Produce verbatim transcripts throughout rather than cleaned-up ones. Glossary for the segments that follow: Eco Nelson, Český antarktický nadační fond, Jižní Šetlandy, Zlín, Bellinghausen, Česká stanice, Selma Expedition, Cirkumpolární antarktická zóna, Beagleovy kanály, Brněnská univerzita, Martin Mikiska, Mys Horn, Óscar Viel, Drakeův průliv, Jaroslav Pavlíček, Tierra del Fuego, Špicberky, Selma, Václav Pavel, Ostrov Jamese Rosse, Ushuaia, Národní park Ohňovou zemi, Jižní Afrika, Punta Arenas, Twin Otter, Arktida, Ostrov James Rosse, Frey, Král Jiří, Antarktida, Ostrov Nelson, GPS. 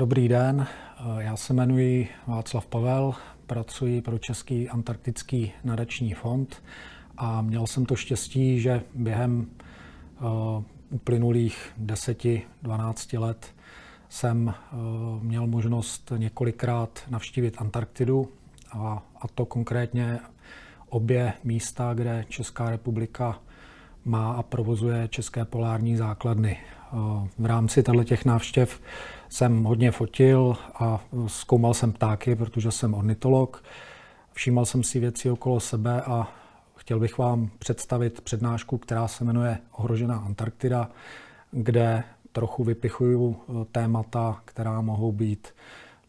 Dobrý den, já se jmenuji Václav Pavel, pracuji pro Český antarktický nadační fond a měl jsem to štěstí, že během uh, uplynulých deseti dvanácti let jsem uh, měl možnost několikrát navštívit Antarktidu a, a to konkrétně obě místa, kde Česká republika má a provozuje české polární základny. V rámci těchto návštěv jsem hodně fotil a zkoumal jsem ptáky, protože jsem ornitolog. Všímal jsem si věci okolo sebe a chtěl bych vám představit přednášku, která se jmenuje Ohrožená Antarktida, kde trochu vypichuju témata, která mohou být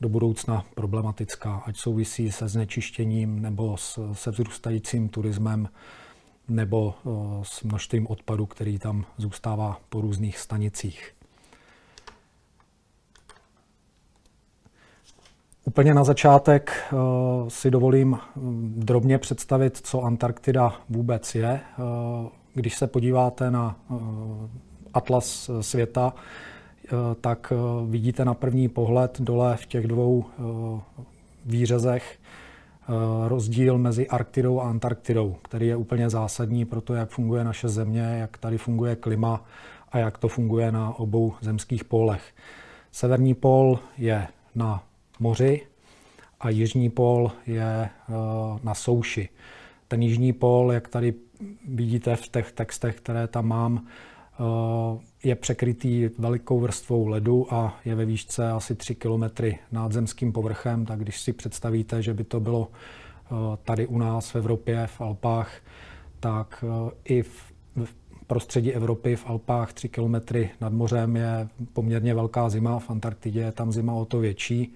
do budoucna problematická, ať souvisí se znečištěním nebo se vzrůstajícím turismem nebo s množstvím odpadu, který tam zůstává po různých stanicích. Úplně na začátek si dovolím drobně představit, co Antarktida vůbec je. Když se podíváte na atlas světa, tak vidíte na první pohled dole v těch dvou výřezech rozdíl mezi Arktidou a Antarktidou, který je úplně zásadní pro to, jak funguje naše země, jak tady funguje klima a jak to funguje na obou zemských pólech. Severní pól je na moři a jižní pól je na souši. Ten jižní pól, jak tady vidíte v těch textech, které tam mám, je překrytý velikou vrstvou ledu a je ve výšce asi tři kilometry nad zemským povrchem, tak když si představíte, že by to bylo tady u nás v Evropě, v Alpách, tak i v prostředí Evropy v Alpách tři kilometry nad mořem je poměrně velká zima, v Antarktidě je tam zima o to větší.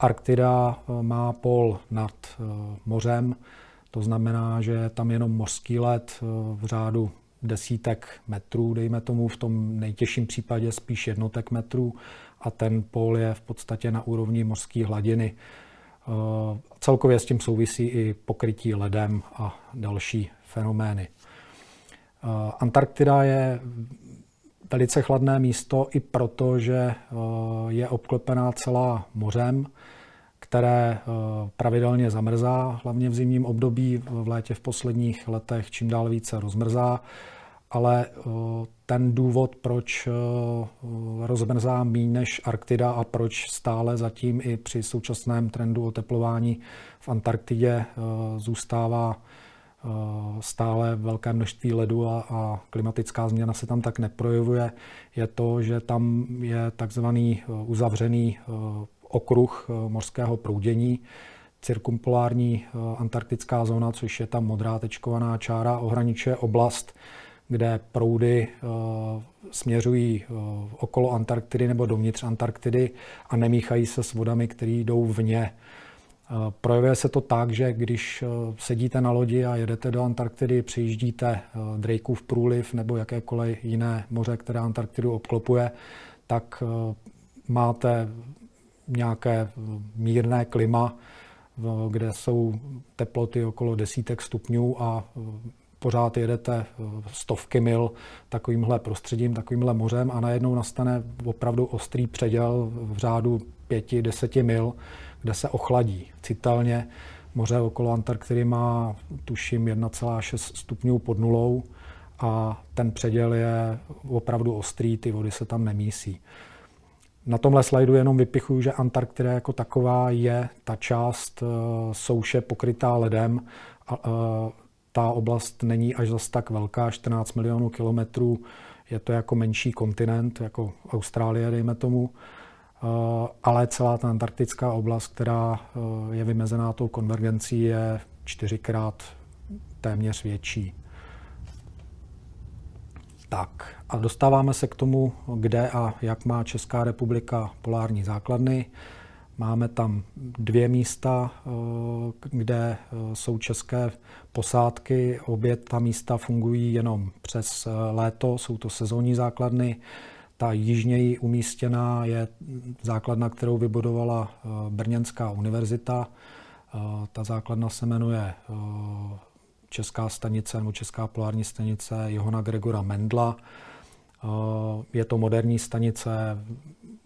Arktida má pól nad mořem, to znamená, že je tam jenom mořský led v řádu desítek metrů, dejme tomu, v tom nejtěžším případě spíš jednotek metrů a ten pól je v podstatě na úrovni mořské hladiny. Celkově s tím souvisí i pokrytí ledem a další fenomény. Antarktida je velice chladné místo i proto, že je obklopená celá mořem, které pravidelně zamrzá, hlavně v zimním období, v létě v posledních letech čím dál více rozmrzá, ale ten důvod, proč rozmrzá méně než Arktida a proč stále zatím i při současném trendu oteplování v Antarktidě zůstává stále velké množství ledu a, a klimatická změna se tam tak neprojevuje, je to, že tam je takzvaný uzavřený okruh mořského proudění, cirkumpolární antarktická zóna, což je ta modrá tečkovaná čára, ohraničuje oblast, kde proudy směřují okolo Antarktidy nebo dovnitř Antarktidy a nemíchají se s vodami, které jdou vně. Projevuje se to tak, že když sedíte na lodi a jedete do Antarktidy, přijíždíte Drakeův průliv nebo jakékoliv jiné moře, které Antarktidu obklopuje, tak máte nějaké mírné klima, kde jsou teploty okolo desítek stupňů a pořád jedete stovky mil takovýmhle prostředím, takovýmhle mořem a najednou nastane opravdu ostrý předěl v řádu pěti, deseti mil, kde se ochladí citelně. Moře okolo Antarktidy má tuším jedna celá šest stupňů pod nulou a ten předěl je opravdu ostrý, ty vody se tam nemísí. Na tomhle slajdu jenom vypichuju, že Antarktida jako taková je ta část souše pokrytá ledem. A ta oblast není až zas tak velká, čtrnáct milionů kilometrů. Je to jako menší kontinent, jako Austrálie, dejme tomu. Ale celá ta antarktická oblast, která je vymezená tou konvergencí, je čtyřikrát téměř větší. Tak a dostáváme se k tomu, kde a jak má Česká republika polární základny. Máme tam dvě místa, kde jsou české posádky. Obě ta místa fungují jenom přes léto, jsou to sezónní základny. Ta jižněji umístěná je základna, kterou vybudovala Brněnská univerzita. Ta základna se jmenuje Česká stanice nebo Česká polární stanice Jana Gregora Mendla. Je to moderní stanice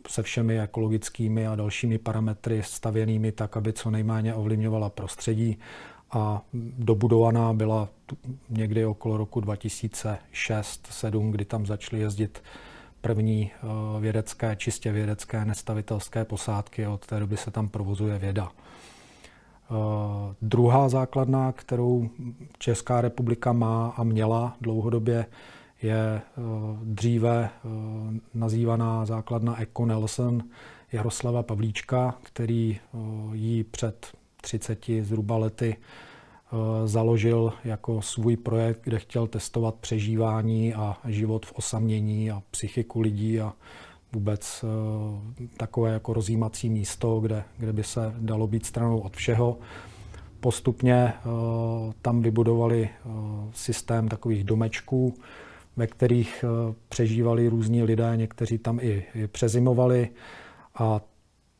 se všemi ekologickými a dalšími parametry stavěnými tak, aby co nejméně ovlivňovala prostředí, a dobudovaná byla někdy okolo roku dva tisíce šest dva tisíce sedm, kdy tam začaly jezdit první vědecké, čistě vědecké nestavitelské posádky, a od té doby se tam provozuje věda. Druhá základna, kterou Česká republika má a měla dlouhodobě, je dříve nazývaná základna Eco Nelson Jaroslava Pavlíčka, který ji před třiceti zhruba lety založil jako svůj projekt, kde chtěl testovat přežívání a život v osamění a psychiku lidí a vůbec takové jako rozjímací místo, kde, kde by se dalo být stranou od všeho. Postupně tam vybudovali systém takových domečků, ve kterých přežívali různí lidé, někteří tam i přezimovali, a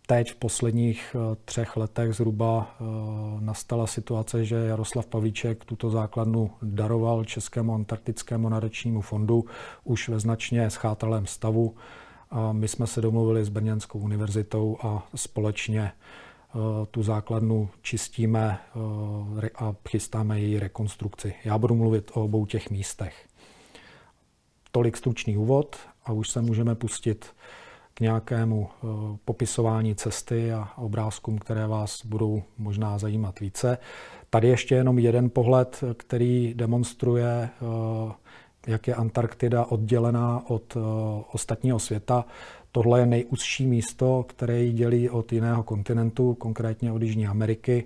teď v posledních třech letech zhruba nastala situace, že Jaroslav Pavlíček tuto základnu daroval Českému antarktickému nadačnímu fondu už ve značně schátralém stavu. A my jsme se domluvili s Brněnskou univerzitou a společně tu základnu čistíme a chystáme její rekonstrukci. Já budu mluvit o obou těch místech. Tolik stručný úvod a už se můžeme pustit k nějakému popisování cesty a obrázkům, které vás budou možná zajímat více. Tady ještě jenom jeden pohled, který demonstruje, jak je Antarktida oddělená od ostatního světa. Tohle je nejúzší místo, které ji dělí od jiného kontinentu, konkrétně od Jižní Ameriky.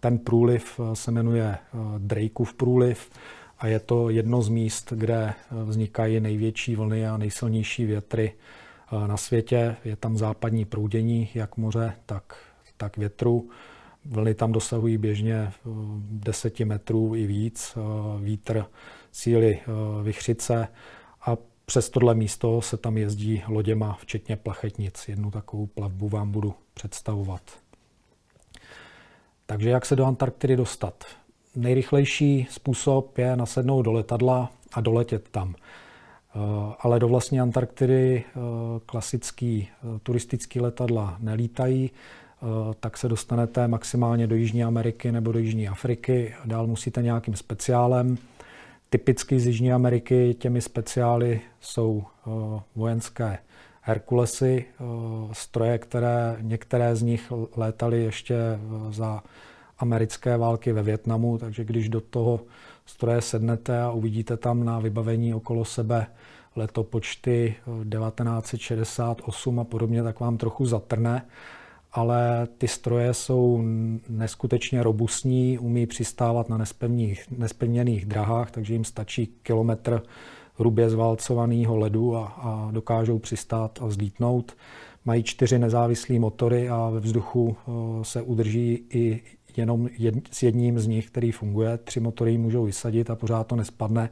Ten průliv se jmenuje Drakeův průliv a je to jedno z míst, kde vznikají největší vlny a nejsilnější větry na světě. Je tam západní proudění, jak moře, tak, tak větru. Vlny tam dosahují běžně deseti metrů i víc. Vítr síly vichřice a přes tohle místo se tam jezdí loděma, včetně plachetnic. Jednu takovou plavbu vám budu představovat. Takže jak se do Antarktidy dostat? Nejrychlejší způsob je nasednout do letadla a doletět tam. Ale do vlastní Antarktidy klasický turistický letadla nelítají, tak se dostanete maximálně do Jižní Ameriky nebo do Jižní Afriky. Dál musíte nějakým speciálem. Typicky z Jižní Ameriky těmi speciály jsou vojenské Herkulesy, stroje, které některé z nich létaly ještě za americké války ve Vietnamu, takže když do toho stroje sednete a uvidíte tam na vybavení okolo sebe letopočty devatenáct set šedesát osm a podobně, tak vám trochu zatrne, ale ty stroje jsou neskutečně robustní, umí přistávat na nespevněných drahách, takže jim stačí kilometr hrubě zválcovaného ledu a, a dokážou přistát a vzlítnout. Mají čtyři nezávislé motory a ve vzduchu se udrží i jenom jed, s jedním z nich, který funguje. Tři motory můžou vysadit a pořád to nespadne.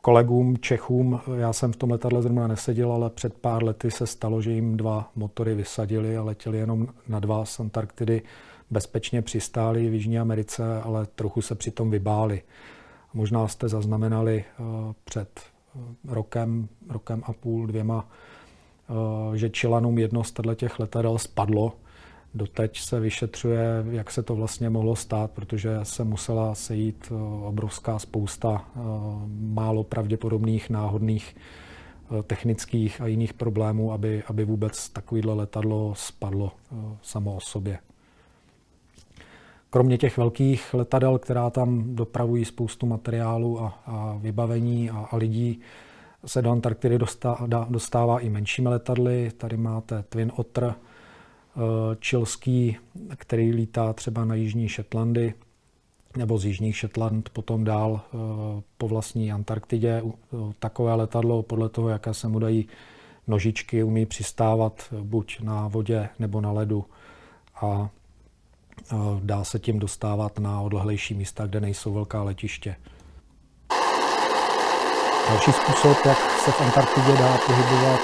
Kolegům Čechům, já jsem v tom letadle zrovna neseděl, ale před pár lety se stalo, že jim dva motory vysadili a letěli jenom na dva z Antarktidy. Bezpečně přistáli v Jižní Americe, ale trochu se přitom vybáli. Možná jste zaznamenali před rokem, rokem a půl, dvěma, že Čilanům jedno z těch letadel spadlo. Doteď se vyšetřuje, jak se to vlastně mohlo stát, protože se musela sejít obrovská spousta málo pravděpodobných, náhodných technických a jiných problémů, aby, aby vůbec takovýhle letadlo spadlo samo o sobě. Kromě těch velkých letadel, která tam dopravují spoustu materiálu a, a vybavení a, a lidí, se do Antarktidy dostává, dostává i menšími letadly. Tady máte Twin Otter čilský, který lítá třeba na Jižní Šetlandy, nebo z Jižních Šetland potom dál po vlastní Antarktidě. Takové letadlo podle toho, jaké se mu dají nožičky, umí přistávat buď na vodě nebo na ledu a dá se tím dostávat na odlehlejší místa, kde nejsou velká letiště. Další způsob, jak se v Antarktidě dá pohybovat,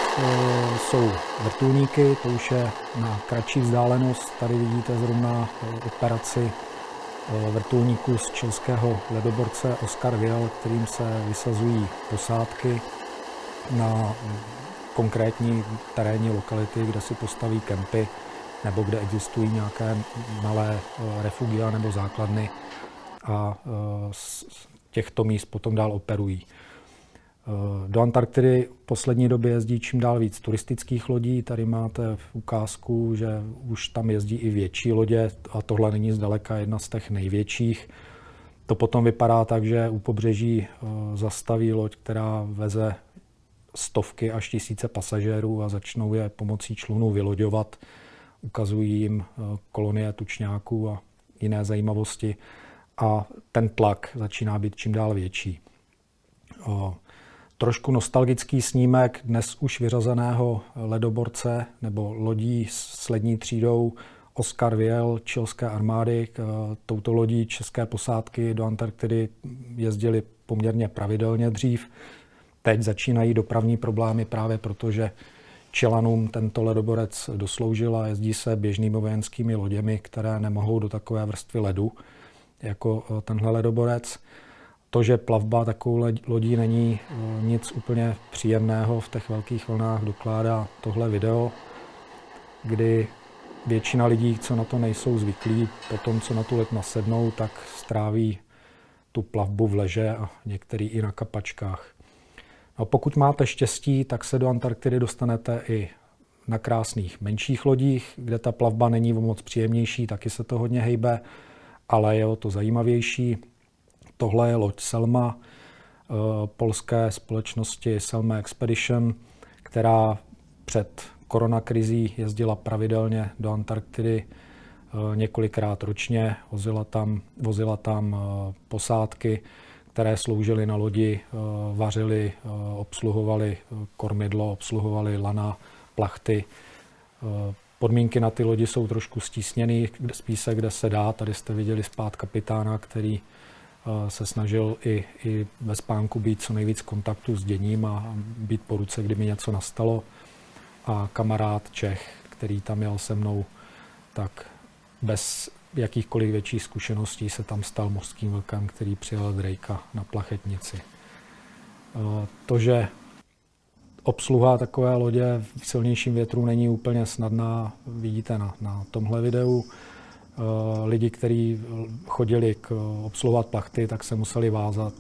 jsou vrtulníky, to už je na kratší vzdálenost. Tady vidíte zrovna operaci vrtulníku z chilského ledoborce Óscar Viel, kterým se vysazují posádky na konkrétní terénní lokality, kde si postaví kempy nebo kde existují nějaké malé refugia nebo základny a z těchto míst potom dál operují. Do Antarktidy v poslední době jezdí čím dál víc turistických lodí. Tady máte v ukázku, že už tam jezdí i větší lodě a tohle není zdaleka jedna z těch největších. To potom vypadá tak, že u pobřeží zastaví loď, která veze stovky až tisíce pasažérů a začnou je pomocí člunů vyloďovat. Ukazují jim kolonie tučňáků a jiné zajímavosti a ten tlak začíná být čím dál větší. Trošku nostalgický snímek dnes už vyřazeného ledoborce nebo lodí s lední třídou Óscar Viel chilské armády. Touto lodí české posádky do Antarktidy jezdily poměrně pravidelně dřív. Teď začínají dopravní problémy právě proto, že Čilanům tento ledoborec dosloužil a jezdí se běžnými vojenskými loděmi, které nemohou do takové vrstvy ledu jako tenhle ledoborec. To, že plavba takovou lodí není nic úplně příjemného v těch velkých vlnách, dokládá tohle video, kdy většina lidí, co na to nejsou zvyklí, po tom, co na tu let nasednou, tak stráví tu plavbu v leže a některý i na kapačkách. No, pokud máte štěstí, tak se do Antarktidy dostanete i na krásných menších lodích, kde ta plavba není moc příjemnější, taky se to hodně hejbe, ale je o to zajímavější. Tohle je loď Selma, polské společnosti Selma Expedition, která před koronakrizí jezdila pravidelně do Antarktidy několikrát ročně, vozila tam, vozila tam posádky, které sloužily na lodi, vařily, obsluhovaly kormidlo, obsluhovaly lana, plachty. Podmínky na ty lodi jsou trošku stísněné, spíše kde se dá. Tady jste viděli spát kapitána, který se snažil i, i ve spánku být co nejvíc v kontaktu s děním a být po ruce, kdyby něco nastalo. A kamarád Čech, který tam jel se mnou, tak bez jakýchkoliv větších zkušeností se tam stal mořským vlkem, který přijel Drakea na plachetnici. To, že obsluha takové lodě v silnějším větru není úplně snadná, vidíte na, na tomhle videu. Lidi, kteří chodili k obsluhovat plachty, tak se museli vázat,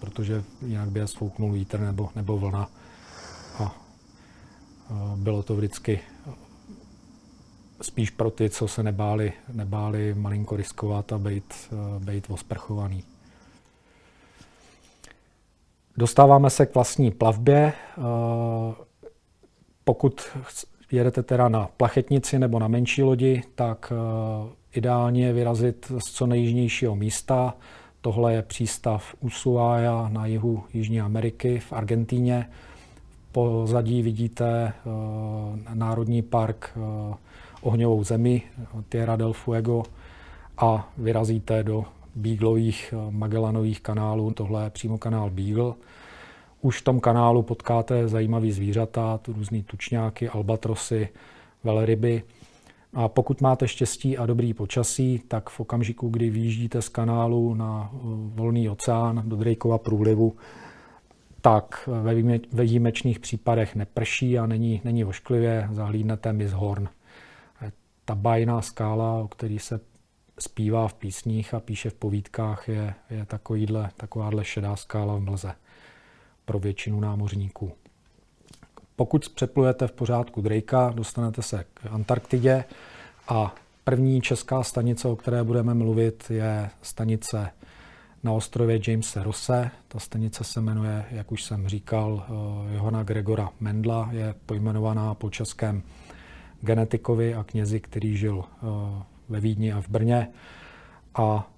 protože jinak by je sfouknul vítr nebo, nebo vlna. A bylo to vždycky spíš pro ty, co se nebáli, nebáli malinko riskovat a být, být osprchovaný. Dostáváme se k vlastní plavbě. Pokud jedete teda na plachetnici nebo na menší lodi, tak ideálně vyrazit z co nejjižnějšího místa. Tohle je přístav Ushuaia na jihu Jižní Ameriky v Argentíně. Pozadí vidíte Národní park Ohňovou zemi, Tierra del Fuego, a vyrazíte do Beagleových Magellanových kanálů. Tohle je přímo kanál Beagle. Už v tom kanálu potkáte zajímavý zvířata, různý tučňáky, albatrosy, velryby. A pokud máte štěstí a dobrý počasí, tak v okamžiku, kdy vyjíždíte z kanálu na volný oceán do Drakeůva průlivu, tak ve výjimečných případech neprší a není, není ošklivě, zahlídnete Mys Horn. Ta bájná skála, o který se zpívá v písních a píše v povídkách, je, je takovýhle, takováhle šedá skála v mlze pro většinu námořníků. Pokud přeplujete v pořádku Drakea, dostanete se k Antarktidě a první česká stanice, o které budeme mluvit, je stanice na ostrově Jamese Rosse. Ta stanice se jmenuje, jak už jsem říkal, Jana Gregora Mendla, je pojmenovaná po českém genetikovi a knězi, který žil ve Vídni a v Brně. A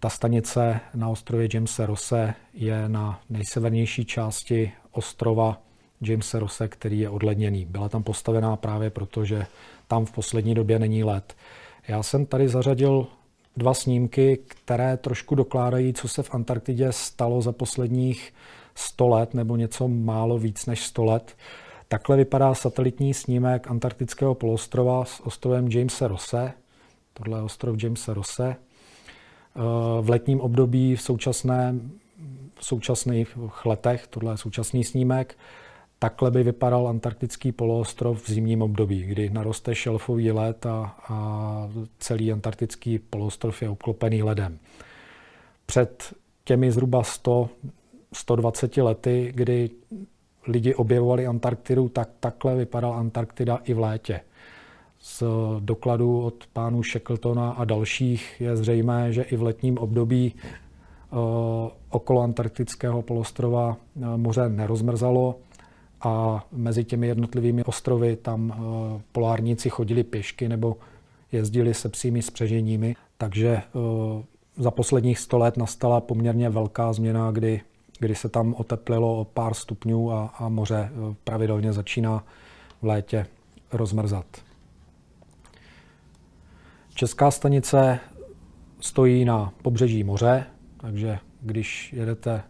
ta stanice na ostrově Jamese Rosse je na nejsevernější části ostrova Jamese Rosse, který je odledněný. Byla tam postavená právě proto, že tam v poslední době není led. Já jsem tady zařadil dva snímky, které trošku dokládají, co se v Antarktidě stalo za posledních sto let, nebo něco málo víc než sto let. Takhle vypadá satelitní snímek antarktického poloostrova s ostrovem Jamese Rosse. Tohle je ostrov Jamese Rosse. V letním období v, současné, v současných letech, tohle je současný snímek, takhle by vypadal antarktický poloostrov v zimním období, kdy naroste šelfový led a, a celý antarktický poloostrov je obklopený ledem. Před těmi zhruba sto až sto dvacet lety, kdy lidi objevovali Antarktidu, tak takhle vypadala Antarktida i v létě. Z dokladů od pánů Shackletona a dalších je zřejmé, že i v letním období uh, okolo antarktického poloostrova uh, moře nerozmrzalo a mezi těmi jednotlivými ostrovy tam uh, polárníci chodili pěšky nebo jezdili se psími spřeženími. Takže uh, za posledních sto let nastala poměrně velká změna, kdy, kdy se tam oteplilo o pár stupňů a, a moře pravidelně začíná v létě rozmrzat. Česká stanice stojí na pobřeží moře, takže když jedete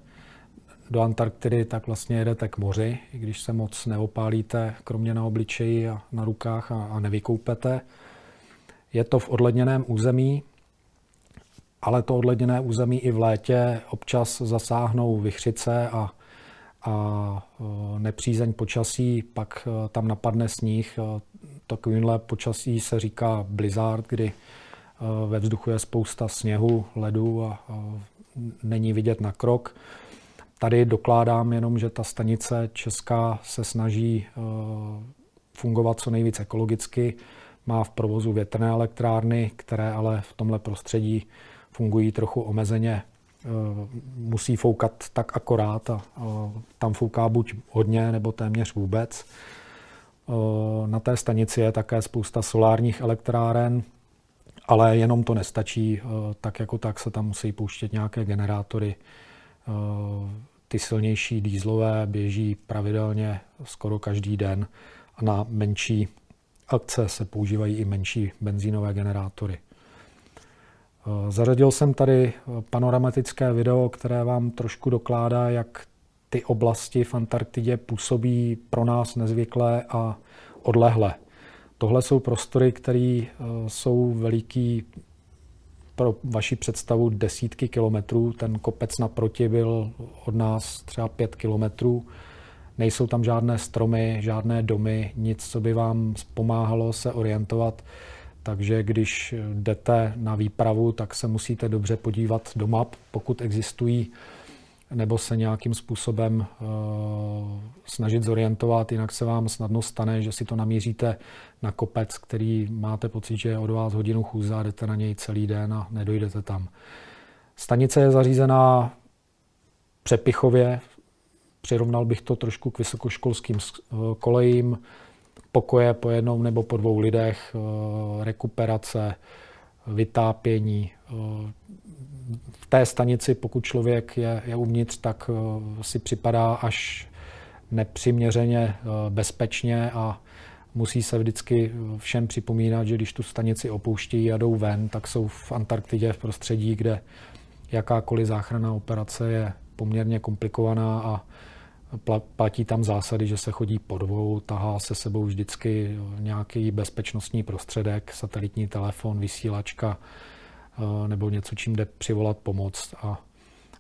do Antarktidy, tak vlastně jedete k moři, i když se moc neopálíte, kromě na obličeji a na rukách a, a nevykoupete. Je to v odledněném území, ale to odledněné území i v létě občas zasáhnou vichřice a, a nepřízeň počasí, pak tam napadne sníh. Takovýmhle počasí se říká blizzard, kdy ve vzduchu je spousta sněhu, ledu a není vidět na krok. Tady dokládám jenom, že ta stanice česká se snaží fungovat co nejvíc ekologicky. Má v provozu větrné elektrárny, které ale v tomhle prostředí fungují trochu omezeně. Musí foukat tak akorát a tam fouká buď hodně, nebo téměř vůbec. Na té stanici je také spousta solárních elektráren, ale jenom to nestačí. Tak jako tak se tam musí pouštět nějaké generátory. Ty silnější dýzlové běží pravidelně skoro každý den a na menší akce se používají i menší benzínové generátory. Zařadil jsem tady panoramatické video, které vám trošku dokládá, jak ty oblasti v Antarktidě působí pro nás nezvyklé a odlehle. Tohle jsou prostory, které jsou veliký pro vaši představu desítky kilometrů. Ten kopec naproti byl od nás třeba pět kilometrů. Nejsou tam žádné stromy, žádné domy, nic, co by vám pomáhalo se orientovat. Takže když jdete na výpravu, tak se musíte dobře podívat do map, pokud existují, nebo se nějakým způsobem uh, snažit zorientovat, jinak se vám snadno stane, že si to namíříte na kopec, který máte pocit, že je od vás hodinu chůza, jdete na něj celý den a nedojdete tam. Stanice je zařízená přepichově, přirovnal bych to trošku k vysokoškolským kolejím, pokoje po jednom nebo po dvou lidech, rekuperace, vytápění. V té stanici, pokud člověk je, je uvnitř, tak si připadá až nepřiměřeně bezpečně a musí se vždycky všem připomínat, že když tu stanici opouští a jdou ven, tak jsou v Antarktidě v prostředí, kde jakákoliv záchranná operace je poměrně komplikovaná a platí tam zásady, že se chodí po dvou, tahá se sebou vždycky nějaký bezpečnostní prostředek, satelitní telefon, vysílačka nebo něco, čím jde přivolat pomoc a,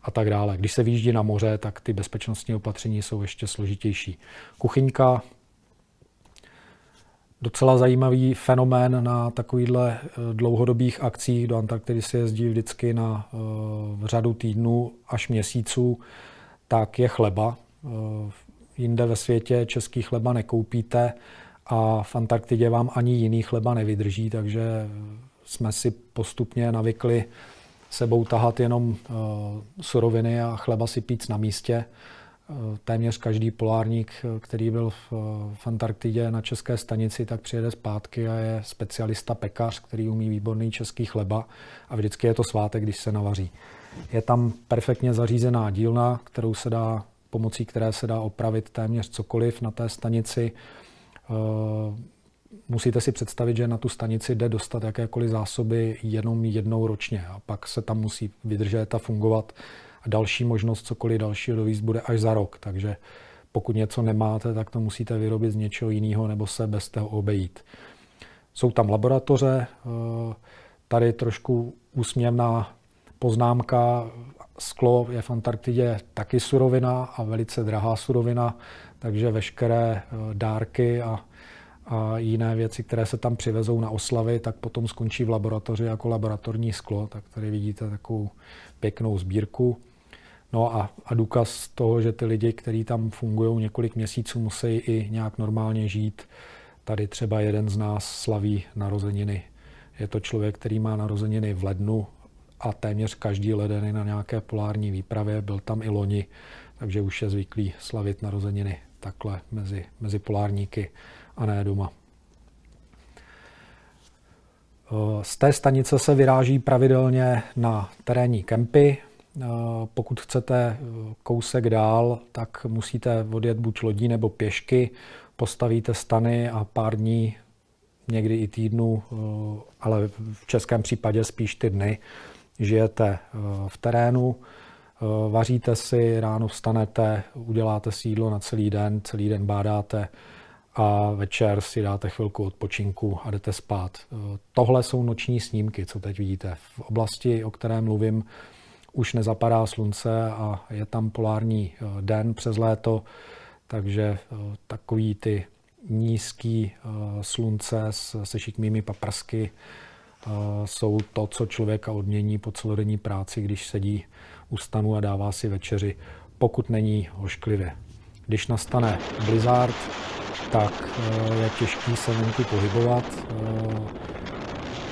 a tak dále. Když se vyjíždí na moře, tak ty bezpečnostní opatření jsou ještě složitější. Kuchyňka, docela zajímavý fenomén na takovýchhle dlouhodobých akcích. Do Antarktidy se jezdí vždycky na uh, řadu týdnů až měsíců, tak je chleba. Jinde ve světě český chleba nekoupíte a v Antarktidě vám ani jiný chleba nevydrží, takže jsme si postupně navykli sebou tahat jenom suroviny a chleba si pít na místě. Téměř každý polárník, který byl v Antarktidě na české stanici, tak přijede zpátky a je specialista pekař, který umí výborný český chleba a vždycky je to svátek, když se navaří. Je tam perfektně zařízená dílna, kterou se dá pomocí které se dá opravit téměř cokoliv na té stanici. Musíte si představit, že na tu stanici jde dostat jakékoliv zásoby jenom jednou ročně a pak se tam musí vydržet a fungovat. A další možnost cokoliv dalšího dovízt bude až za rok, takže pokud něco nemáte, tak to musíte vyrobit z něčeho jiného nebo se bez toho obejít. Jsou tam laboratoře, Tady trošku úsměvná poznámka, sklo je v Antarktidě taky surovina a velice drahá surovina, takže veškeré dárky a, a jiné věci, které se tam přivezou na oslavy, tak potom skončí v laboratoři jako laboratorní sklo. Tak tady vidíte takovou pěknou sbírku. No a, a důkaz toho, že ty lidi, kteří tam fungují několik měsíců, musí i nějak normálně žít. Tady třeba jeden z nás slaví narozeniny. Je to člověk, který má narozeniny v lednu a téměř každý leden je na nějaké polární výpravě. Byl tam i loni, takže už je zvyklý slavit narozeniny takhle mezi, mezi polárníky a ne doma. Z té stanice se vyráží pravidelně na terénní kempy. Pokud chcete kousek dál, tak musíte odjet buď lodí nebo pěšky. Postavíte stany a pár dní, někdy i týdnu, ale v českém případě spíš ty dny, žijete v terénu, vaříte si, ráno vstanete, uděláte si jídlo na celý den, celý den bádáte a večer si dáte chvilku odpočinku a jdete spát. Tohle jsou noční snímky, co teď vidíte. V oblasti, o které mluvím, už nezapadá slunce a je tam polární den přes léto, takže takový ty nízký slunce se šikmými paprsky jsou to, co člověka odmění po celodenní práci, když sedí u stanu a dává si večeři, pokud není ošklivě. Když nastane blizzard, tak je těžký se venku pohybovat.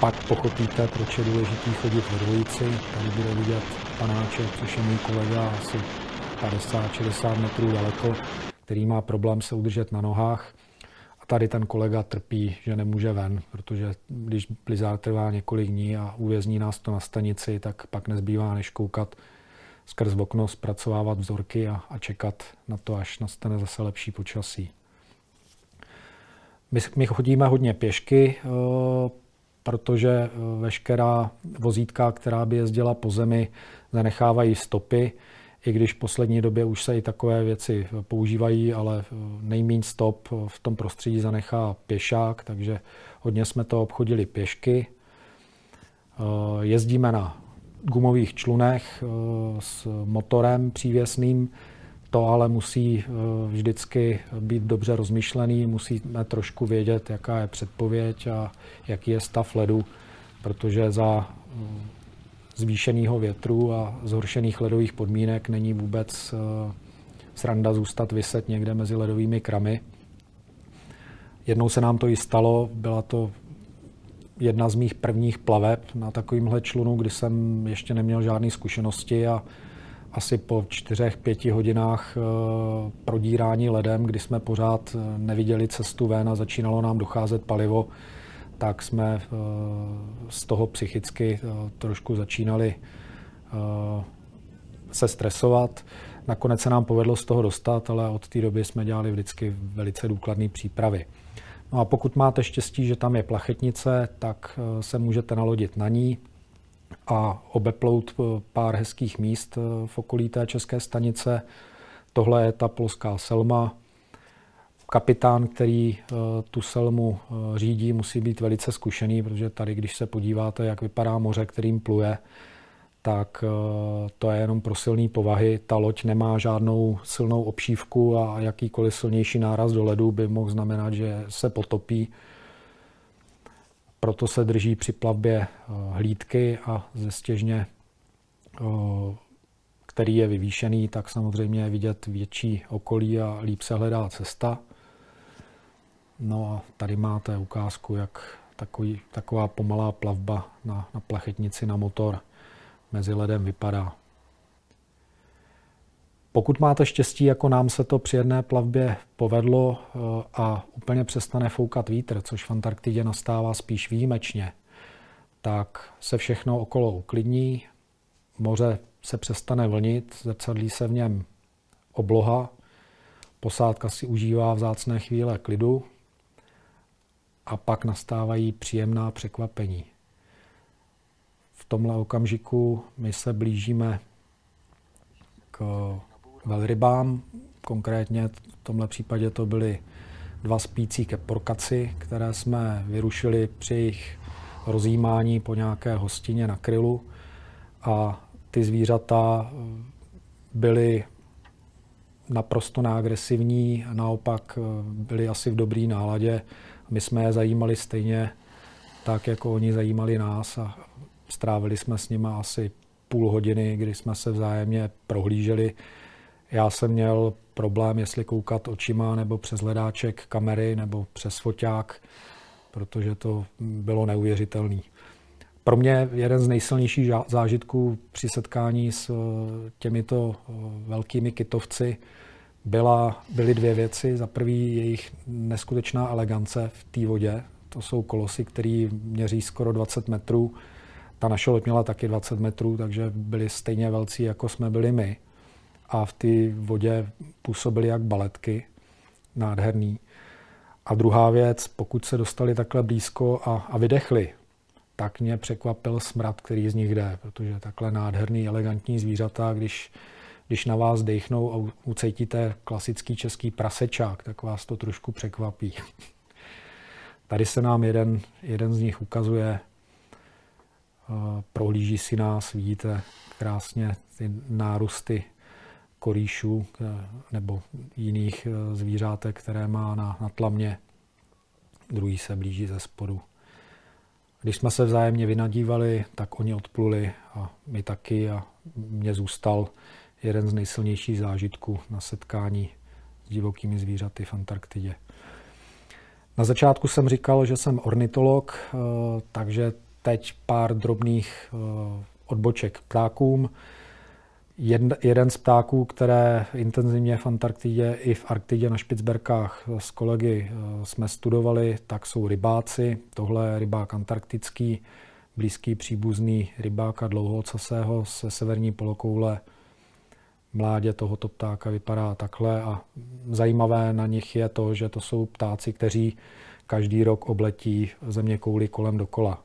Pak pochopíte, proč je důležitý chodit ve dvojici. Tady bude vidět panáček, což je můj kolega, asi padesát šedesát metrů daleko, který má problém se udržet na nohách. A tady ten kolega trpí, že nemůže ven, protože když blizzard trvá několik dní a uvězní nás to na stanici, tak pak nezbývá než koukat skrz okno, zpracovávat vzorky a, a čekat na to, až nastane zase lepší počasí. My, my chodíme hodně pěšky, protože veškerá vozítka, která by jezdila po zemi, zanechávají stopy. I když v poslední době už se i takové věci používají, ale nejméně stop v tom prostředí zanechá pěšák, takže hodně jsme to obchodili pěšky. Jezdíme na gumových člunech s motorem přívěsným, to ale musí vždycky být dobře rozmyšlený, musíme trošku vědět, jaká je předpověď a jaký je stav ledu, protože za zvýšeného větru a zhoršených ledových podmínek není vůbec sranda zůstat viset někde mezi ledovými kramy. Jednou se nám to i stalo, byla to jedna z mých prvních plaveb na takovýmhle člunu, kdy jsem ještě neměl žádné zkušenosti a asi po čtyřech, pěti hodinách prodírání ledem, kdy jsme pořád neviděli cestu ven a začínalo nám docházet palivo, tak jsme z toho psychicky trošku začínali se stresovat. Nakonec se nám povedlo z toho dostat, ale od té doby jsme dělali vždycky velice důkladné přípravy. No a pokud máte štěstí, že tam je plachetnice, tak se můžete nalodit na ní a obeplout pár hezkých míst v okolí té české stanice. Tohle je ta polská Selma. Kapitán, který tu Selmu řídí, musí být velice zkušený, protože tady, když se podíváte, jak vypadá moře, kterým pluje, tak to je jenom pro silné povahy. Ta loď nemá žádnou silnou obšívku a jakýkoliv silnější náraz do ledu by mohl znamenat, že se potopí. Proto se drží při plavbě hlídky a ze stěžně, který je vyvýšený, tak samozřejmě je vidět větší okolí a líp se hledá cesta. No a tady máte ukázku, jak takový, taková pomalá plavba na, na plachetnici na motor mezi ledem vypadá. Pokud máte štěstí, jako nám se to při jedné plavbě povedlo a úplně přestane foukat vítr, což v Antarktidě nastává spíš výjimečně, tak se všechno okolo uklidní, moře se přestane vlnit, zrcadlí se v něm obloha, posádka si užívá vzácné chvíle klidu a pak nastávají příjemná překvapení. V tomhle okamžiku my se blížíme k velrybám, konkrétně v tomhle případě to byly dva spící keporkaci, které jsme vyrušili při jejich rozjímání po nějaké hostině na krylu a ty zvířata byly naprosto neagresivní, naopak byli asi v dobrý náladě. My jsme je zajímali stejně tak, jako oni zajímali nás a strávili jsme s nimi asi půl hodiny, kdy jsme se vzájemně prohlíželi. Já jsem měl problém, jestli koukat očima nebo přes hledáček kamery nebo přes foťák, protože to bylo neuvěřitelné. Pro mě jeden z nejsilnějších zážitků při setkání s těmito velkými kytovci byla, byly dvě věci. Za prvý jejich neskutečná elegance v té vodě. To jsou kolosy, které měří skoro dvacet metrů. Ta naše loď měla taky dvacet metrů, takže byli stejně velcí, jako jsme byli my. A v té vodě působily jak baletky, nádherný. A druhá věc, pokud se dostali takhle blízko a, a vydechli, tak mě překvapil smrad, který z nich jde, protože takhle nádherný, elegantní zvířata, když, když na vás dechnou a ucítíte klasický český prasečák, tak vás to trošku překvapí. Tady se nám jeden, jeden z nich ukazuje, prohlíží si nás, vidíte krásně ty nárůsty korýšů nebo jiných zvířátek, které má na, na tlamě. Druhý se blíží ze spodu. Když jsme se vzájemně vynadívali, tak oni odpluli a my taky a mně zůstal jeden z nejsilnějších zážitků na setkání s divokými zvířaty v Antarktidě. Na začátku jsem říkal, že jsem ornitolog, takže teď pár drobných odboček k ptákům. Jeden z ptáků, které intenzivně v Antarktidě i v Arktidě na Špicberkách s kolegy jsme studovali, tak jsou rybáci. Tohle je rybák antarktický, blízký příbuzný rybáka dlouhoocasého ze severní polokoule. Mládě tohoto ptáka vypadá takhle a zajímavé na nich je to, že to jsou ptáci, kteří každý rok obletí zeměkouli kolem dokola.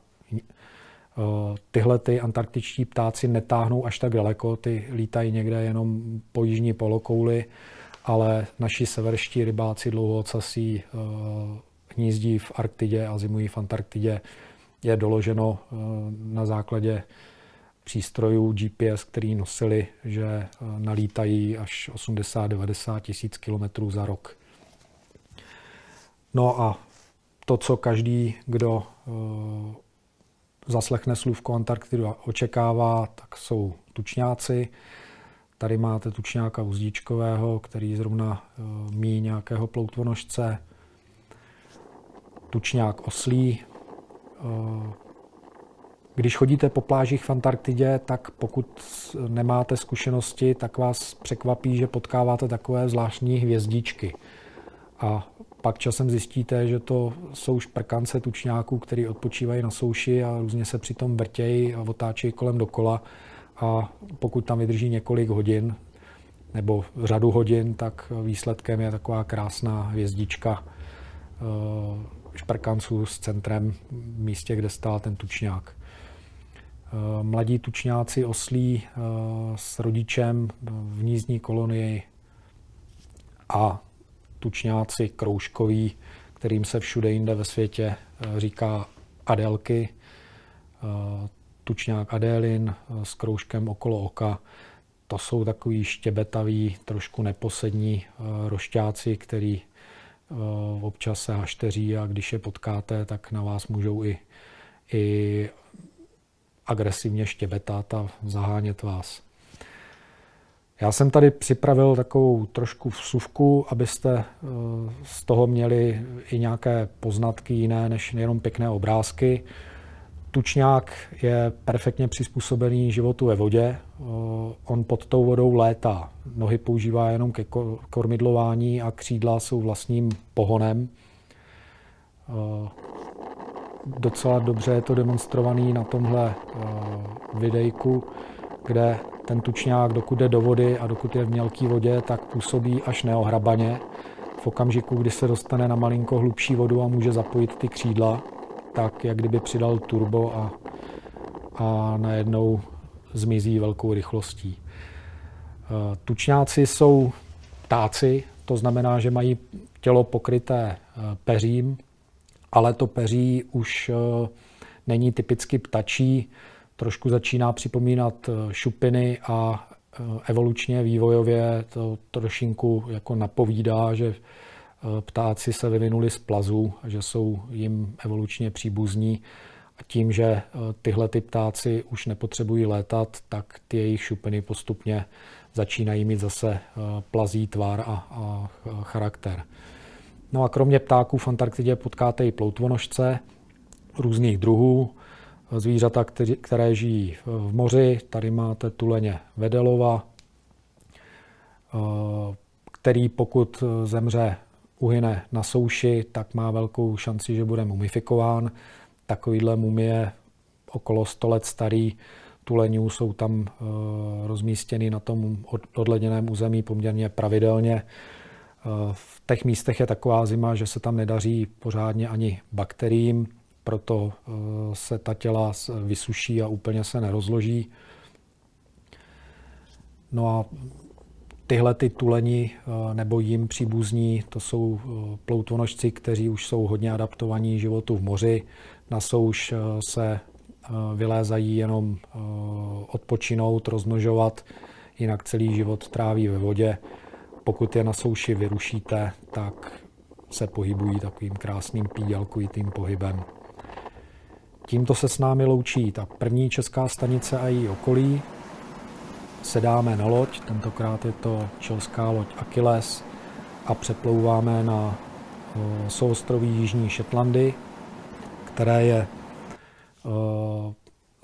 Tyhle ty antarktičtí ptáci netáhnou až tak daleko, ty lítají někde jenom po jižní polokouli, ale naši severští rybáci dlouhoocasí hnízdí v Arktidě a zimují v Antarktidě. Je doloženo na základě přístrojů G P S, který nosili, že nalítají až osmdesát až devadesát tisíc kilometrů za rok. No a to, co každý, kdo zaslechne slůvko Antarktida očekává, tak jsou tučňáci. Tady máte tučňáka uzdíčkového, který zrovna míjí nějakého ploutvonožce. Tučňák oslí. Když chodíte po plážích v Antarktidě, tak pokud nemáte zkušenosti, tak vás překvapí, že potkáváte takové zvláštní hvězdičky. A pak časem zjistíte, že to jsou šprkance tučňáků, který odpočívají na souši a různě se přitom vrtějí a otáčejí kolem dokola. A pokud tam vydrží několik hodin nebo řadu hodin, tak výsledkem je taková krásná hvězdička šprkanců s centrem v místě, kde stál ten tučňák. Mladí tučňáci oslí s rodičem v hnízdní kolonii a tučňáci kroužkoví, kterým se všude jinde ve světě říká adélky. Tučňák adélin s kroužkem okolo oka. To jsou takový štěbetaví, trošku neposední rošťáci, který občas se hašteří a když je potkáte, tak na vás můžou i, i agresivně štěbetat a zahánět vás. Já jsem tady připravil takovou trošku vsuvku, abyste z toho měli i nějaké poznatky jiné než jenom pěkné obrázky. Tučňák je perfektně přizpůsobený životu ve vodě. On pod tou vodou létá. Nohy používá jenom ke kormidlování a křídla jsou vlastním pohonem. Docela dobře je to demonstrovaný na tomhle videjku, kde ten tučňák, dokud jde do vody a dokud je v mělké vodě, tak působí až neohrabaně. V okamžiku, kdy se dostane na malinko hlubší vodu a může zapojit ty křídla, tak jak kdyby přidal turbo a, a najednou zmizí velkou rychlostí. Tučňáci jsou ptáci, to znamená, že mají tělo pokryté peřím, ale to peří už není typicky ptačí, trošku začíná připomínat šupiny a evolučně, vývojově to trošinku jako napovídá, že ptáci se vyvinuli z plazů, že jsou jim evolučně příbuzní. A tím, že tyhle ty ptáci už nepotřebují létat, tak ty jejich šupiny postupně začínají mít zase plazí tvar a, a charakter. No a kromě ptáků v Antarktidě potkáte i ploutvonožce různých druhů, zvířata, které, které žijí v moři. Tady máte tuleně vedelova, který pokud zemře, uhyne na souši, tak má velkou šanci, že bude mumifikován. Takovýhle mumie okolo sto let starý tuleňů jsou tam rozmístěny na tom odledněném území poměrně pravidelně. V těch místech je taková zima, že se tam nedaří pořádně ani bakteriím, proto se ta těla vysuší a úplně se nerozloží. No a tyhle ty tuleni nebo jim příbuzní, to jsou ploutvonožci, kteří už jsou hodně adaptovaní životu v moři. Na souš se vylézají jenom odpočinout, rozmnožovat, jinak celý život tráví ve vodě. Pokud je na souši vyrušíte, tak se pohybují takovým krásným pídělkovitým pohybem. Tímto se s námi loučí ta první česká stanice a její okolí. Sedáme na loď, tentokrát je to chilská loď Achilles, a přeplouváme na souostroví Jižní Šetlandy, které je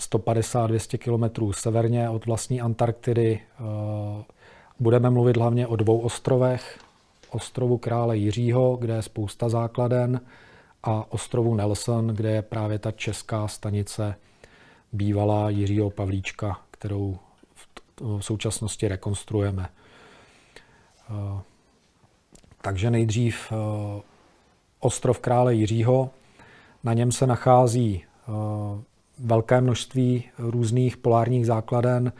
sto padesát až dvě stě kilometrů severně od vlastní Antarktidy. Budeme mluvit hlavně o dvou ostrovech. Ostrovu Krále Jiřího, kde je spousta základen, a ostrovu Nelson, kde je právě ta česká stanice bývalá Jiřího Pavlíčka, kterou v současnosti rekonstruujeme. Takže nejdřív ostrov Krále Jiřího. Na něm se nachází velké množství různých polárních základen.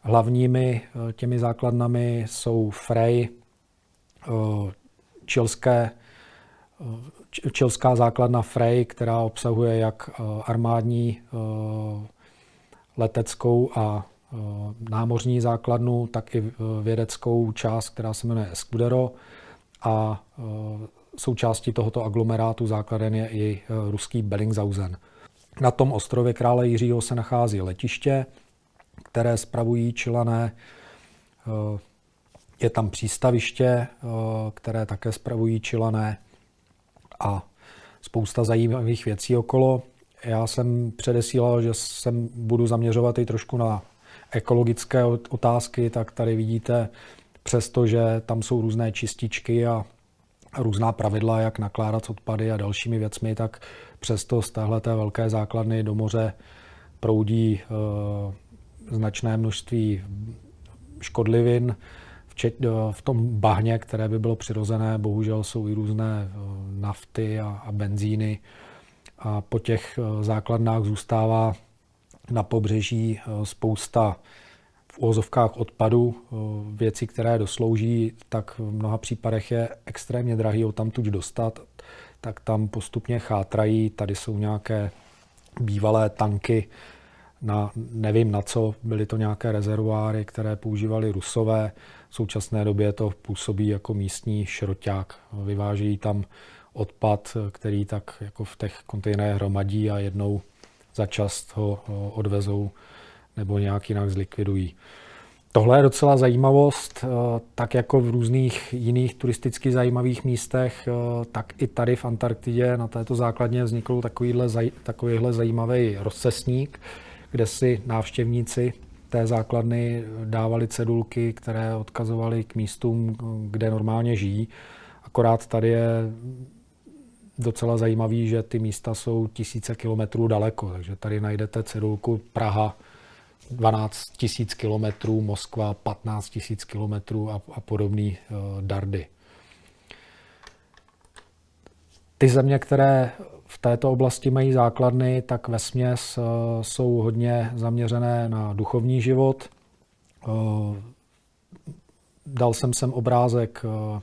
Hlavními těmi základnami jsou Frey, chilské, chilská základna Frey, která obsahuje jak armádní, leteckou a námořní základnu, tak i vědeckou část, která se jmenuje Escudero, a součástí tohoto aglomerátu základen je i ruský Bellinghausen. Na tom ostrově Krále Jiřího se nachází letiště, které spravují Čilané. Je tam přístaviště, které také spravují Čilané, a spousta zajímavých věcí okolo. Já jsem předesílal, že se budu zaměřovat i trošku na ekologické otázky, tak tady vidíte, přestože tam jsou různé čističky a různá pravidla, jak nakládat s odpady a dalšími věcmi, tak přesto z téhleté velké základny do moře proudí e, značné množství škodlivin. Včet, e, v tom bahně, které by bylo přirozené, bohužel jsou i různé nafty a, a benzíny. A po těch základnách zůstává na pobřeží spousta v uvozovkách odpadu, věci, které doslouží, tak v mnoha případech je extrémně drahý ho tamtud dostat, tak tam postupně chátrají. Tady jsou nějaké bývalé tanky, na, nevím na co, byly to nějaké rezervoáry, které používali Rusové. V současné době to působí jako místní šroťák, vyvážejí tam odpad, který tak jako v těch kontejnerech hromadí a jednou za čas ho odvezou nebo nějak jinak zlikvidují. Tohle je docela zajímavost, tak jako v různých jiných turisticky zajímavých místech, tak i tady v Antarktidě na této základně vznikl takovýhle zajímavý rozcesník, kde si návštěvníci té základny dávali cedulky, které odkazovaly k místům, kde normálně žijí. Akorát tady je docela zajímavý, že ty místa jsou tisíce kilometrů daleko, takže tady najdete cedulku Praha dvanáct tisíc kilometrů, Moskva patnáct tisíc kilometrů a, a podobný uh, dardy. Ty země, které v této oblasti mají základny, tak vesměs uh, jsou hodně zaměřené na duchovní život. Uh, dal jsem sem obrázek uh,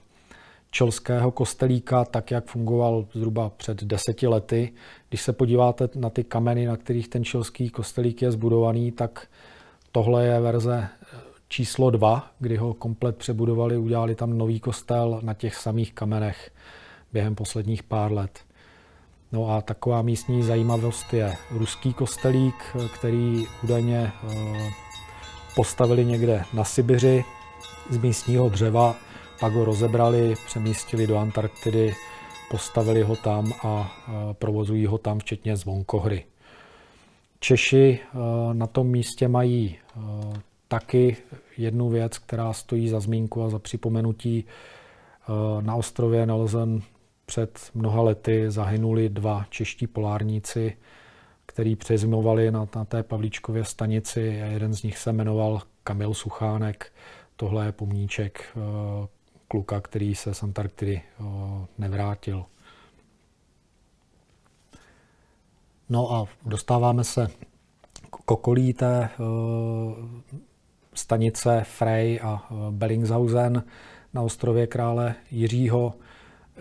čelského kostelíka, tak jak fungoval zhruba před deseti lety. Když se podíváte na ty kameny, na kterých ten čelský kostelík je zbudovaný, tak tohle je verze číslo dva, kdy ho komplet přebudovali, udělali tam nový kostel na těch samých kamenech během posledních pár let. No a taková místní zajímavost je ruský kostelík, který údajně postavili někde na Sibiři z místního dřeva, pak ho rozebrali, přemístili do Antarktidy, postavili ho tam a provozují ho tam včetně zvonkohry. Češi na tom místě mají taky jednu věc, která stojí za zmínku a za připomenutí. Na ostrově Nelson před mnoha lety zahynuli dva čeští polárníci, kteří přezimovali na, na té Pavlíčkově stanici a jeden z nich se jmenoval Kamil Suchánek. Tohle je pomníček kluka, který se z Antarktidy nevrátil. No a dostáváme se k okolí té stanice Frey a Bellinghausen na ostrově Krále Jiřího.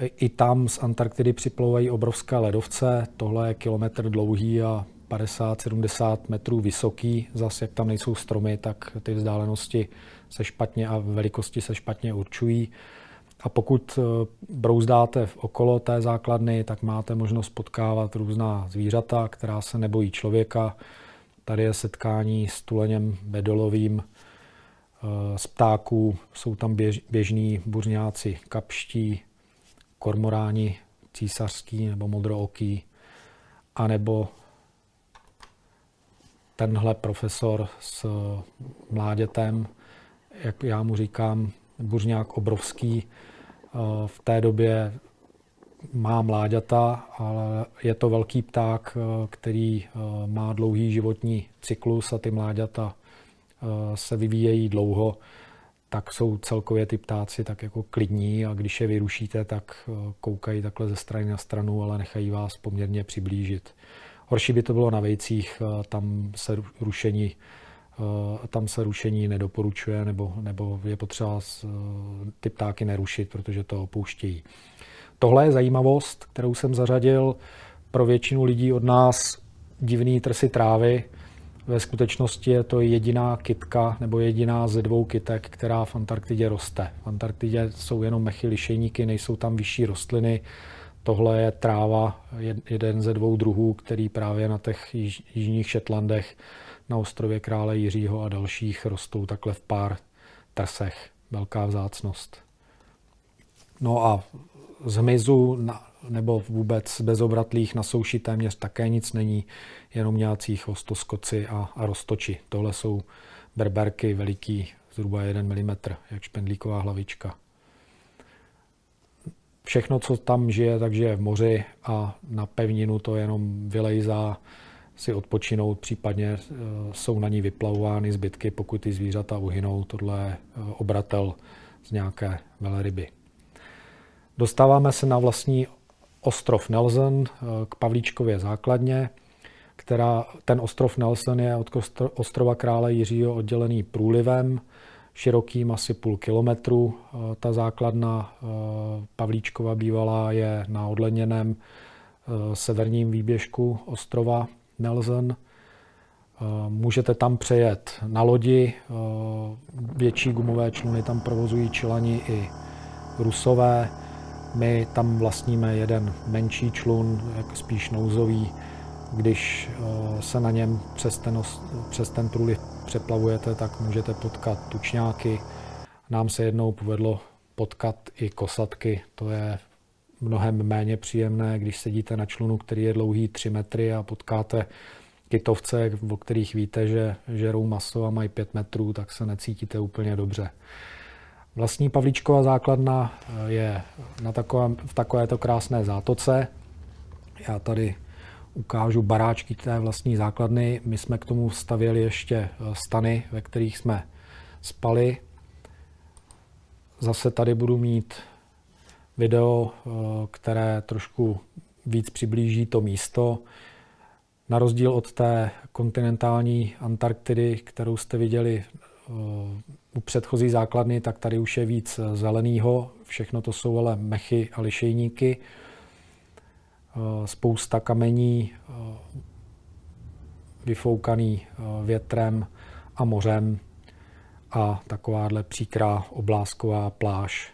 I tam z Antarktidy připlouvají obrovské ledovce. Tohle je kilometr dlouhý a padesát sedmdesát metrů vysoký. Zase, jak tam nejsou stromy, tak ty vzdálenosti se špatně a velikosti se špatně určují. A pokud brouzdáte okolo té základny, tak máte možnost potkávat různá zvířata, která se nebojí člověka. Tady je setkání s tuleněm bedolovým, z ptáků. Jsou tam běž, běžní buřňáci kapští, kormoráni císařský nebo modrooký, anebo tenhle profesor s mládětem, jak já mu říkám, buřňák obrovský. V té době má mláďata, ale je to velký pták, který má dlouhý životní cyklus a ty mláďata se vyvíjejí dlouho, tak jsou celkově ty ptáci tak jako klidní a když je vyrušíte, tak koukají takhle ze strany na stranu, ale nechají vás poměrně přiblížit. Horší by to bylo na vejcích, tam se rušení, tam se rušení nedoporučuje nebo, nebo je potřeba ty ptáky nerušit, protože to opouštějí. Tohle je zajímavost, kterou jsem zařadil. Pro většinu lidí od nás divný trsy trávy. Ve skutečnosti je to jediná kytka nebo jediná ze dvou kytek, která v Antarktidě roste. V Antarktidě jsou jenom mechy lišejníky, nejsou tam vyšší rostliny. Tohle je tráva, jeden ze dvou druhů, který právě na těch jižních Šetlandech, na ostrově Krále Jiřího a dalších rostou takhle v pár trsech. Velká vzácnost. No a z hmyzu na, nebo vůbec bezobratlých na souši téměř také nic není, jenom nějací chvostoskoci a, a roztoči. Tohle jsou berberky veliký, zhruba jeden milimetr, jak špendlíková hlavička. Všechno, co tam žije, takže je v moři a na pevninu to jenom vylejzá si odpočinout, případně jsou na ní vyplavovány zbytky, pokud ty zvířata uhynou. Tohle je obratel z nějaké velryby. Dostáváme se na vlastní ostrov Nelson k Pavlíčkově základně, která, ten ostrov Nelson je od ostrova Krále Jiřího oddělený průlivem, širokým asi půl kilometru. Ta základna Pavlíčkova bývalá je na odleněném severním výběžku ostrova Nelson. Můžete tam přejet na lodi, větší gumové čluny tam provozují Čilani i Rusové. My tam vlastníme jeden menší člun, spíš nouzový. Když se na něm přes ten, přes ten průliv přeplavujete, tak můžete potkat tučňáky. Nám se jednou povedlo potkat i kosatky. To je mnohem méně příjemné, když sedíte na člunu, který je dlouhý tři metry a potkáte kytovce, o kterých víte, že žerou maso a mají pět metrů, tak se necítíte úplně dobře. Vlastní Pavlíčkova základna je na takovém, v takovéto krásné zátoce. Já tady ukážu baráčky té vlastní základny. My jsme k tomu stavěli ještě stany, ve kterých jsme spali. Zase tady budu mít video, které trošku víc přiblíží to místo. Na rozdíl od té kontinentální Antarktidy, kterou jste viděli u předchozí základny, tak tady už je víc zelenýho. Všechno to jsou ale mechy a lišejníky. Spousta kamení vyfoukaný větrem a mořem a takováhle příkrá oblásková pláž.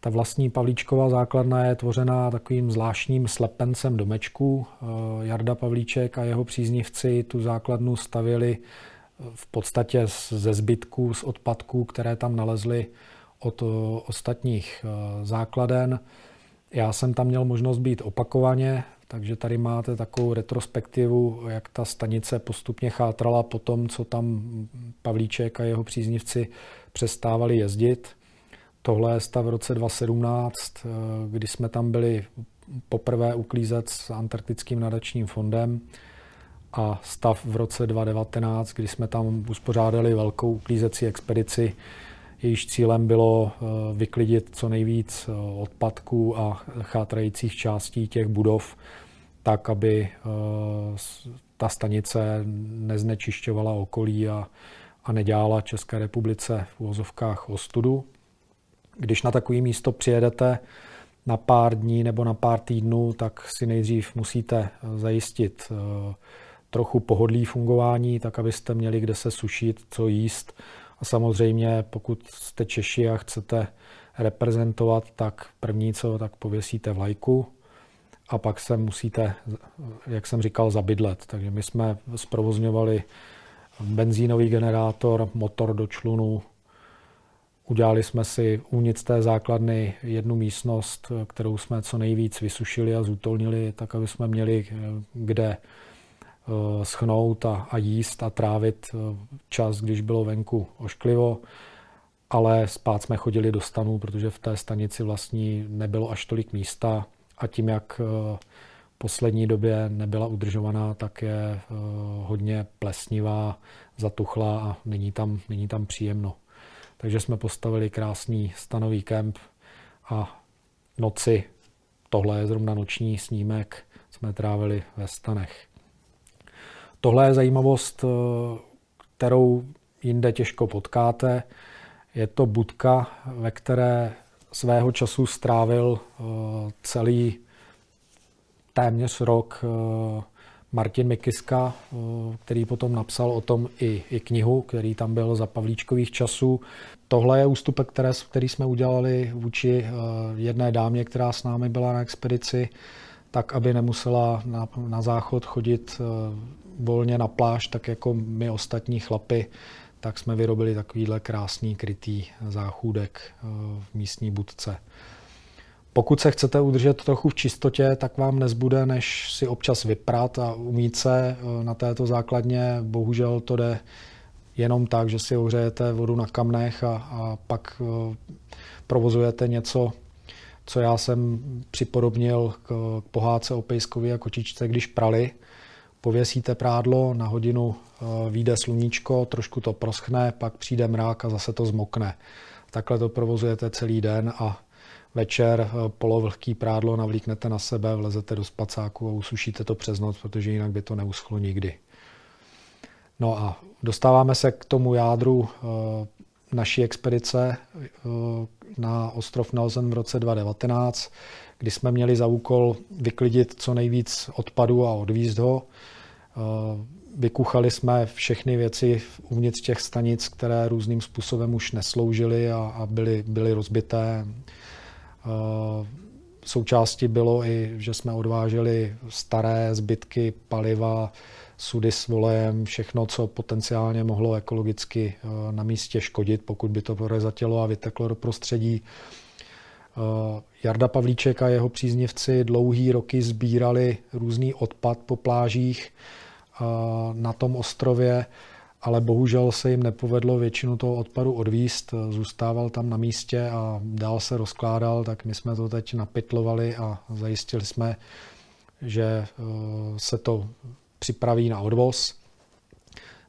Ta vlastní Pavlíčková základna je tvořená takovým zvláštním slepencem domečků. Jarda Pavlíček a jeho příznivci tu základnu stavěli v podstatě ze zbytků, z odpadků, které tam nalezly od ostatních základen. Já jsem tam měl možnost být opakovaně, takže tady máte takovou retrospektivu, jak ta stanice postupně chátrala po tom, co tam Pavlíček a jeho příznivci přestávali jezdit. Tohle je stav v roce dva tisíce sedmnáct, kdy jsme tam byli poprvé uklízet s Antarktickým nadačním fondem, a stav v roce dva tisíce devatenáct, kdy jsme tam uspořádali velkou uklízecí expedici. Jejíž cílem bylo vyklidit co nejvíc odpadků a chátrajících částí těch budov, tak, aby ta stanice neznečišťovala okolí a, a nedělala České republice v uvozovkách ostudu. Když na takové místo přijedete na pár dní nebo na pár týdnů, tak si nejdřív musíte zajistit trochu pohodlí fungování, tak abyste měli kde se sušit, co jíst. A samozřejmě, pokud jste Češi a chcete reprezentovat, tak první co, tak pověsíte vlajku a pak se musíte, jak jsem říkal, zabydlet. Takže my jsme zprovozňovali benzínový generátor, motor do člunu. Udělali jsme si uvnitř té základny jednu místnost, kterou jsme co nejvíc vysušili a zútolnili, tak aby jsme měli kde schnout a, a jíst a trávit čas, když bylo venku ošklivo, ale spát jsme chodili do stanů, protože v té stanici vlastně nebylo až tolik místa a tím, jak v poslední době nebyla udržovaná, tak je hodně plesnivá, zatuchlá a není tam, není tam příjemno. Takže jsme postavili krásný stanový kemp a noci, tohle je zrovna noční snímek, jsme trávili ve stanech. Tohle je zajímavost, kterou jinde těžko potkáte. Je to budka, ve které svého času strávil celý téměř rok Martin Mikiska, který potom napsal o tom i, i knihu, který tam byl za Pavlíčkových časů. Tohle je ústupek, které, který jsme udělali vůči jedné dámě, která s námi byla na expedici, tak aby nemusela na, na záchod chodit volně na pláž, tak jako my ostatní chlapi, tak jsme vyrobili takovýhle krásný krytý záchůdek v místní budce. Pokud se chcete udržet trochu v čistotě, tak vám nezbude, než si občas vyprat a umýt se na této základně. Bohužel to jde jenom tak, že si ohřejete vodu na kamnech a, a pak provozujete něco, co já jsem připodobnil k pohádce o pejskovi a kočičce, když prali. Pověsíte prádlo, na hodinu vyjde sluníčko, trošku to proschne, pak přijde mrák a zase to zmokne. Takhle to provozujete celý den a večer polovlhký prádlo navlíknete na sebe, vlezete do spacáku a usušíte to přes noc, protože jinak by to neuschlo nikdy. No a dostáváme se k tomu jádru naší expedice na ostrov Nelson v roce dva tisíce devatenáct, kdy jsme měli za úkol vyklidit co nejvíc odpadu a odvízt ho. Vykuchali jsme všechny věci uvnitř těch stanic, které různým způsobem už nesloužily a, a byly, byly rozbité. Součástí bylo i, že jsme odváželi staré zbytky paliva, sudy s volejem, všechno, co potenciálně mohlo ekologicky na místě škodit, pokud by to prorezatělo a vyteklo do prostředí. Jarda Pavlíček a jeho příznivci dlouhý roky sbírali různý odpad po plážích na tom ostrově, ale bohužel se jim nepovedlo většinu toho odpadu odvíst. Zůstával tam na místě a dál se rozkládal, tak my jsme to teď napytlovali a zajistili jsme, že se to připraví na odvoz.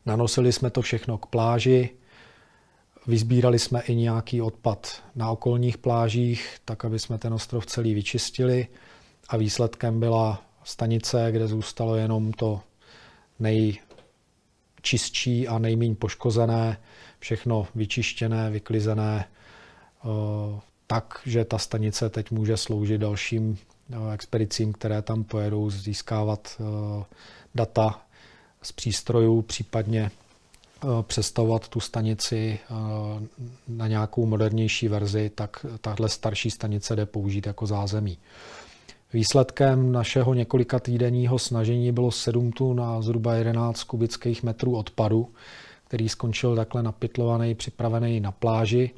Nanosili jsme to všechno k pláži. Vyzbírali jsme i nějaký odpad na okolních plážích, tak aby jsme ten ostrov celý vyčistili. A výsledkem byla stanice, kde zůstalo jenom to nej, čistší a nejméně poškozené, všechno vyčištěné, vyklizené, tak, že ta stanice teď může sloužit dalším expedicím, které tam pojedou, získávat data z přístrojů, případně přestavovat tu stanici na nějakou modernější verzi, tak tahle starší stanice jde použít jako zázemí. Výsledkem našeho několika týdenního snažení bylo sedm tun na zhruba jedenáct kubických metrů odpadu, který skončil takhle napytlovaný, připravený na pláži.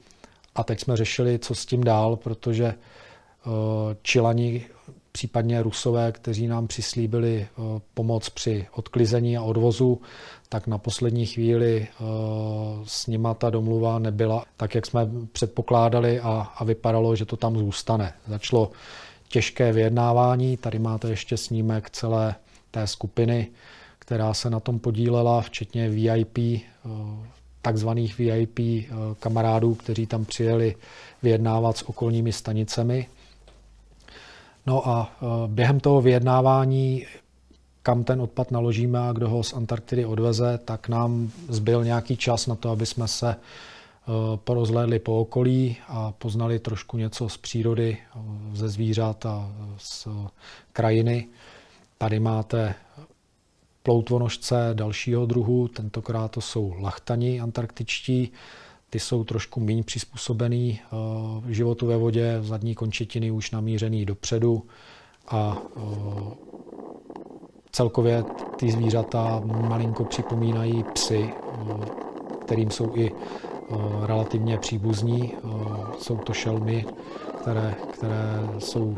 A teď jsme řešili, co s tím dál, protože Čilani, případně Rusové, kteří nám přislíbili pomoc při odklizení a odvozu, tak na poslední chvíli s nima ta domluva nebyla tak, jak jsme předpokládali, a, a vypadalo, že to tam zůstane. Začalo těžké vyjednávání, tady máte ještě snímek celé té skupiny, která se na tom podílela, včetně V I P, takzvaných V I P kamarádů, kteří tam přijeli vyjednávat s okolními stanicemi. No a během toho vyjednávání, kam ten odpad naložíme a kdo ho z Antarktidy odveze, tak nám zbyl nějaký čas na to, aby jsme se porozhlédli po okolí a poznali trošku něco z přírody, ze zvířat a z krajiny. Tady máte ploutvonožce dalšího druhu, tentokrát to jsou lachtani antarktičtí. Ty jsou trošku méně přizpůsobený životu ve vodě, zadní končetiny už namířený dopředu a celkově ty zvířata malinko připomínají psy, kterým jsou i relativně příbuzní. Jsou to šelmy, které, které jsou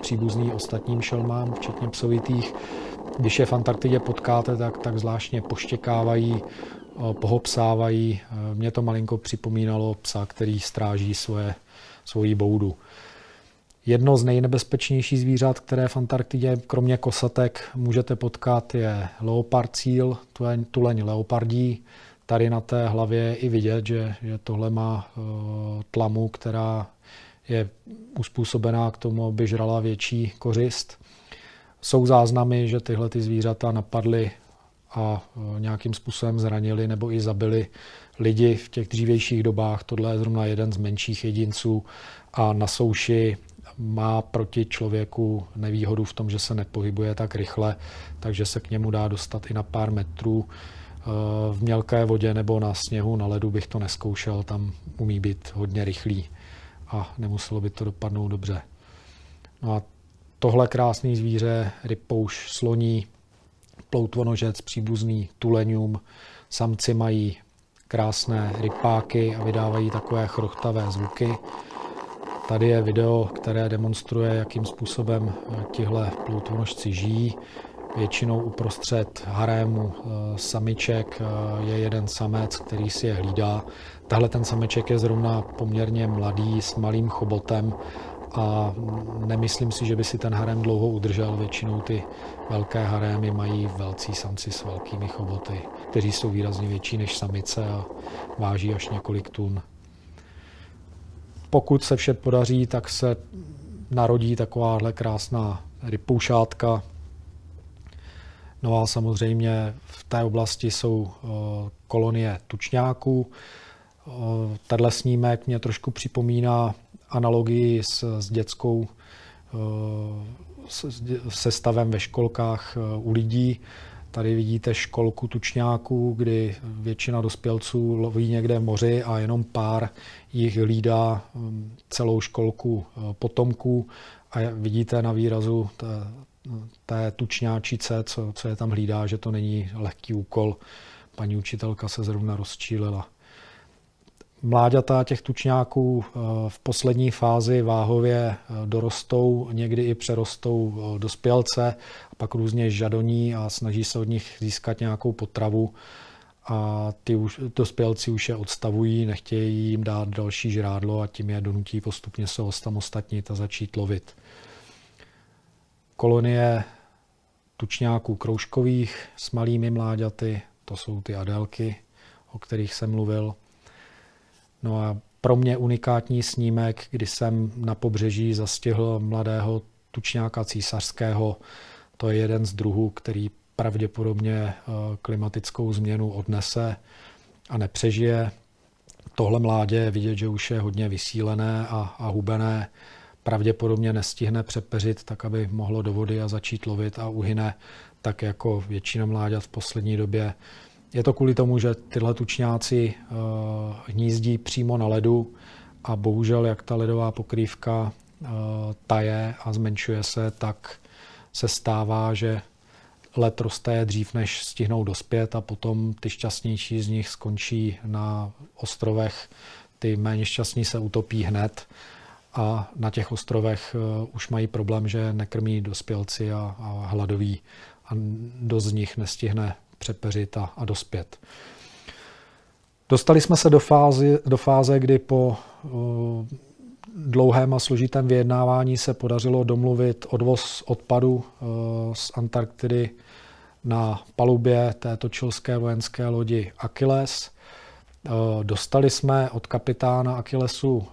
příbuzní ostatním šelmám, včetně psovitých. Když je v Antarktidě potkáte, tak, tak zvláštně poštěkávají, pohopsávají. Mě to malinko připomínalo psa, který stráží svoje, svoji boudu. Jedno z nejnebezpečnějších zvířat, které v Antarktidě kromě kosatek můžete potkat, je leopardcíl, tuleň leopardí. Tady na té hlavě je i vidět, že, že tohle má tlamu, která je uspůsobená k tomu, aby žrala větší kořist. Jsou záznamy, že tyhle ty zvířata napadly a nějakým způsobem zranili nebo i zabili lidi v těch dřívějších dobách. Tohle je zrovna jeden z menších jedinců a na souši má proti člověku nevýhodu v tom, že se nepohybuje tak rychle, takže se k němu dá dostat i na pár metrů. V mělké vodě nebo na sněhu, na ledu bych to neskoušel, tam umí být hodně rychlý a nemuselo by to dopadnout dobře. No a tohle krásný zvíře, rypouš, sloní, ploutvonožec, příbuzný tuleňům. Samci mají krásné rypáky a vydávají takové chrochtavé zvuky. Tady je video, které demonstruje, jakým způsobem tihle ploutvonožci žijí. Většinou uprostřed harému samiček je jeden samec, který si je hlídá. Tahle ten sameček je zrovna poměrně mladý, s malým chobotem a nemyslím si, že by si ten harém dlouho udržel. Většinou ty velké harémy mají velcí samci s velkými choboty, kteří jsou výrazně větší než samice a váží až několik tun. Pokud se vše podaří, tak se narodí takováhle krásná rypoušátka. No a samozřejmě v té oblasti jsou kolonie tučňáků. Tenhle snímek mě trošku připomíná analogii s, s dětskou se stavem ve školkách u lidí. Tady vidíte školku tučňáků, kdy většina dospělců loví někde v moři a jenom pár jich hlídá celou školku potomků. A vidíte na výrazu té, té tučňáčice, co, co je tam hlídá, že to není lehký úkol. Paní učitelka se zrovna rozčílila. Mláďata těch tučňáků v poslední fázi váhově dorostou, někdy i přerostou dospělce, a pak různě žadoní a snaží se od nich získat nějakou potravu. A ty už, dospělci už je odstavují, nechtějí jim dát další žrádlo a tím je donutí postupně se osamostatnit a začít lovit. Kolonie tučňáků kroužkových s malými mláďaty, to jsou ty adélky, o kterých jsem mluvil. No a pro mě unikátní snímek, kdy jsem na pobřeží zastihl mladého tučňáka císařského. To je jeden z druhů, který pravděpodobně klimatickou změnu odnese a nepřežije. Tohle mládě je vidět, že už je hodně vysílené a, a hubené. Pravděpodobně nestihne přepeřit tak, aby mohlo do vody a začít lovit, a uhyne tak jako většina mláďat v poslední době. Je to kvůli tomu, že tyhle tučňáci hnízdí přímo na ledu a bohužel, jak ta ledová pokrývka taje a zmenšuje se, tak se stává, že led roste dřív, než stihnou dospět, a potom ty šťastnější z nich skončí na ostrovech, ty méně šťastní se utopí hned a na těch ostrovech už mají problém, že nekrmí dospělci a, a hladoví a dost z nich nestihne přepeřit a, a dospět. Dostali jsme se do fáze, do fáze kdy po uh, dlouhém a složitém vyjednávání se podařilo domluvit odvoz odpadu uh, z Antarktidy na palubě této chilské vojenské lodi Achilles. Uh, dostali jsme od kapitána Achillesu uh,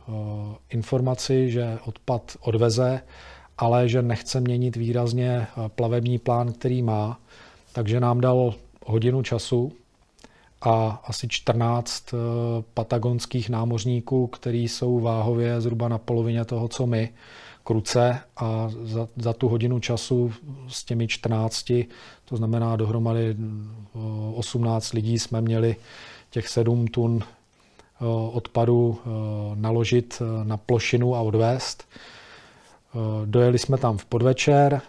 informaci, že odpad odveze, ale že nechce měnit výrazně plavební plán, který má. Takže nám dal hodinu času a asi čtrnáct patagonských námořníků, kteří jsou váhově zhruba na polovině toho, co my, kruce, a za, za tu hodinu času s těmi čtrnácti, to znamená dohromady osmnáct lidí, jsme měli těch sedm tun odpadu naložit na plošinu a odvést. Dojeli jsme tam v podvečer.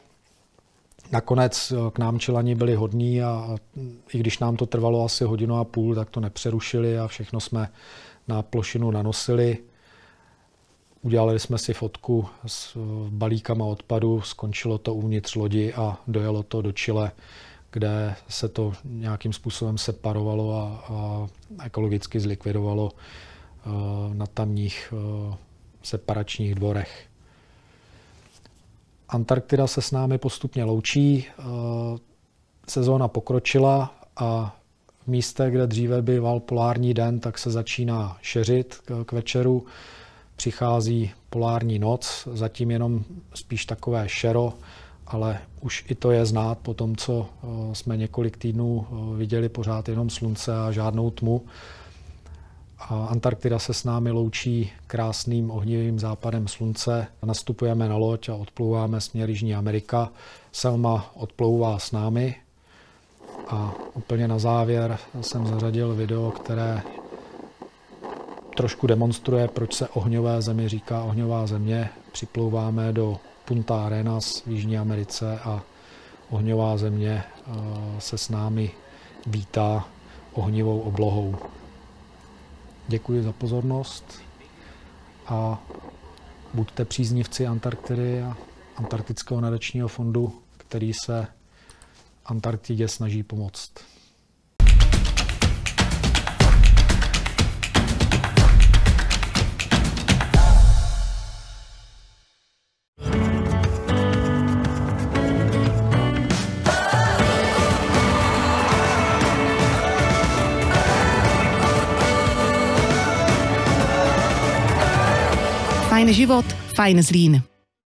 Nakonec k nám Čilani byli hodní, a i když nám to trvalo asi hodinu a půl, tak to nepřerušili a všechno jsme na plošinu nanosili. Udělali jsme si fotku s balíkama odpadu, skončilo to uvnitř lodi a dojelo to do Chile, kde se to nějakým způsobem separovalo a, a ekologicky zlikvidovalo na tamních separačních dvorech. Antarktida se s námi postupně loučí, sezóna pokročila a v místě, kde dříve býval polární den, tak se začíná šeřit k večeru. Přichází polární noc, zatím jenom spíš takové šero, ale už i to je znát po tom, co jsme několik týdnů viděli pořád jenom slunce a žádnou tmu. A Antarktida se s námi loučí krásným ohnivým západem slunce. Nastupujeme na loď a odplouváme směr Jižní Amerika. Selma odplouvá s námi. A úplně na závěr jsem zařadil video, které trošku demonstruje, proč se ohňové zemi říká ohňová země. Připlouváme do Punta Arenas v Jižní Americe a ohňová země se s námi vítá ohnivou oblohou. Děkuji za pozornost a buďte příznivci Antarktidy a Antarktického nadačního fondu, který se Antarktidě snaží pomoct. Fajn život, fajn Zlín.